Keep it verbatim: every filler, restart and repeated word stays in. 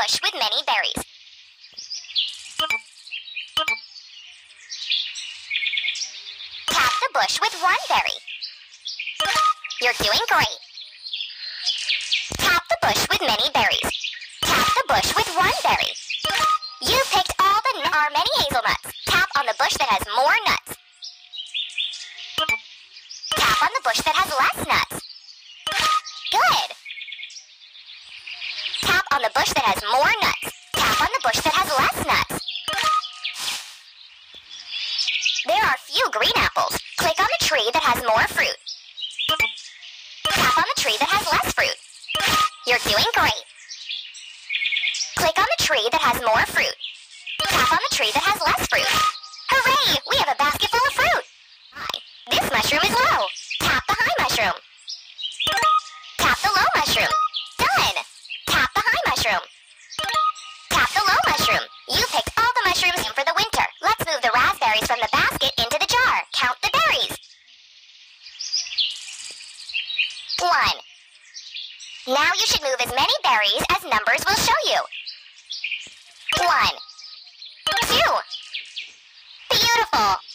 bush with many berries. Tap the bush with one berry. You're doing great. Tap the bush with many berries. Tap the bush with one berry. You picked all the n- are many hazelnuts. Tap on the bush that has more nuts. Tap on the bush that has less nuts. Good. Tap on the bush that has more nuts. Tap on the bush that has less nuts. There are few green apples. Click on the tree that has more fruit. Tap on the tree that has less fruit. You're doing great. Click on the tree that has more fruit. Tap on the tree that has less fruit. Hooray! We have a basket full of fruit. This mushroom is low. Tap the high mushroom. Tap the low mushroom. Done. Tap the high mushroom. Tap the low mushroom. You picked all the mushrooms in for the winter. Let's move the raspberries from the basket into the jar. Count the berries. One. Now you should move as many berries as numbers will show you. One. Two. Beautiful.